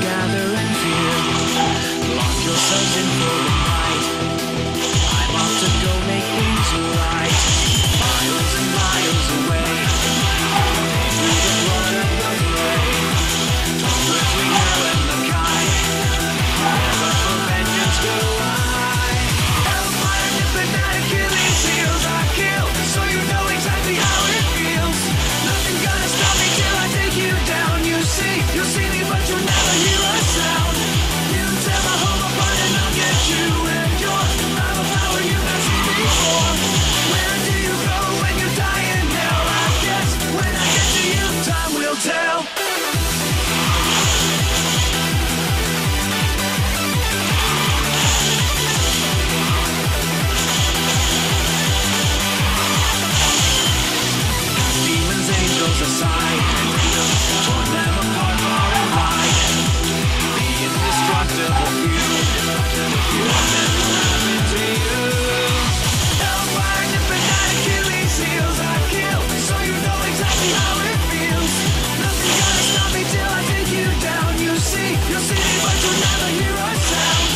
gather and fear. Lock yourselves in for the night. I'm off to go make things right. Miles and miles away, through the blood and the gray, between hell and the sky, never for vengeance will I. Hellfire nipping at Achilles' heels. I kill, so you know exactly how it feels. Nothing gonna stop me till I take you down. You'll see me, but you'll never hear a sound. You tear my home apart and I'll get you, and you're not a power you've not seen before. Where do you go when you're dying now? I guess when I get to you, time will tell. Aside, tore them apart far and wide. The indestructible few, you'll never happen to you. Hellfire nipping at Achilles' heels. I kill, so you know exactly how it feels. Nothing gonna stop me till I take you down. You'll see me, but you'll never hear a sound.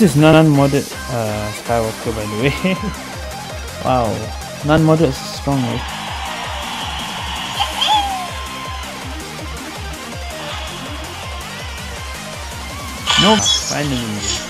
This is non-modded Skywalker, by the way. Wow, non-modded is strong, right? Nope, finally.